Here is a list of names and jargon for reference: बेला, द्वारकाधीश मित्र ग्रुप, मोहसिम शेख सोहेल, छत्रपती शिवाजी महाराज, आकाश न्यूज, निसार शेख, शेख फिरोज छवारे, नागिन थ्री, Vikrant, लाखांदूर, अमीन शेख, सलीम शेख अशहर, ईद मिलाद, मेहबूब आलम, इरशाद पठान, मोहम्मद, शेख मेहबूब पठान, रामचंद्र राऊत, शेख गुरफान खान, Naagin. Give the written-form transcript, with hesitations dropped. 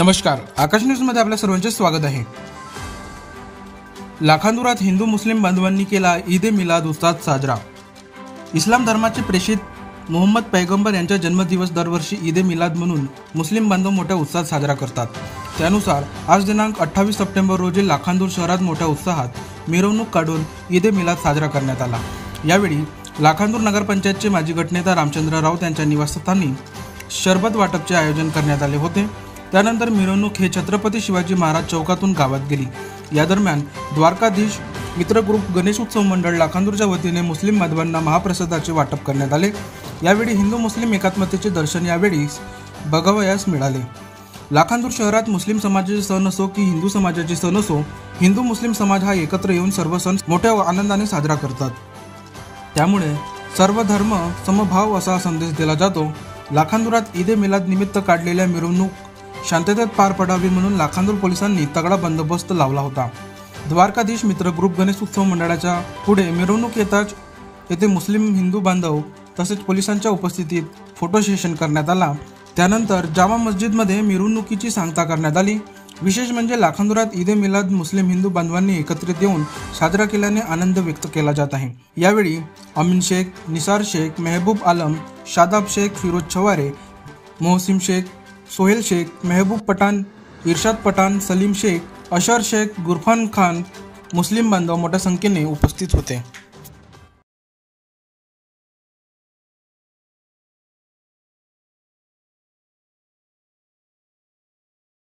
नमस्कार, आकाश न्यूज मध्ये आपल्या सर्वांचे स्वागत आहे। लाखांदूरात हिंदू मुस्लिम बांधवांनी केला ईद मिलाद उर्स साजरा। इस्लाम धर्माचे प्रेषित मोहम्मद पैगंबर यांचा जन्मदिवस दरवर्षी ईद मिलाद म्हणून मुस्लिम बांधव मोठ्या उत्साहात साजरा करतात। त्यानुसार आज दिनांक 28 सप्टेंबर रोजी लाखांदूर शहरात मोठ्या उत्साहात मिरवणूक काढून ईद मिलाद साजरा करण्यात आला। यावेळी लाखांदूर नगरपंचायतचे माजी गटनेता रामचंद्र राऊत यांच्या निवासस्थानी शरबत वाटपचे आयोजन करण्यात आले होते। त्यानंतर मिरवणूक हे छत्रपती शिवाजी महाराज चौकातून गावात गेली। या दरम्यान द्वारकाधीश मित्र ग्रुप गणेश उत्सव मंडळ लाखांदूरच्या वतीने मुस्लिम बांधवांना महाप्रसादाचे वाटप करण्यात आले। यावेळी हिंदू मुस्लिम एकात्मतेचे दर्शन यावेळी बघावयास मिळाले। लाखांदूर शहरात मुस्लिम समाजाचे सण असो की हिंदू समाजाचे सण असो, हिंदू मुस्लिम समाज हा एकत्र येऊन सर्व सण मोठ्या आनंदाने साजरा करतात। त्यामुळे सर्व धर्म समभाव असा संदेश दिला जातो। लाखांदूरात ईद मिलाद निमित्त काढलेल्या मिरवणूक शांततेत पार पडावी म्हणून लाखांदूर पोलिसांनी तगडा बंदोबस्त लावला होता। द्वारकाधीश मित्र ग्रुप गणेश उत्सव मंडळाच्या पुढे मिरवणूक येताच येथे मुस्लिम हिंदू बांधव तसेच पोलिसांच्या उपस्थितीत फोटो सेशन करण्यात आला। त्यानंतर जामा मस्जिदमध्ये मिरवणुकीची सांगता करण्यात आली। विशेष म्हणजे लाखांदूरात ईद मिलाद मुस्लिम हिंदू बांधवांनी एकत्रित येऊन साजरा केल्याने आनंद व्यक्त केला जात आहे। यावेळी अमीन शेख, निसार शेख, मेहबूब आलम, शादाब शेख, फिरोज छवारे, मोहसिम शेख सोहेल, शेख मेहबूब पठान, इरशाद पठान, सलीम शेख अशहर, शेख गुरफान खान मुस्लिम बांधव मोठ्या संख्येने उपस्थित होते।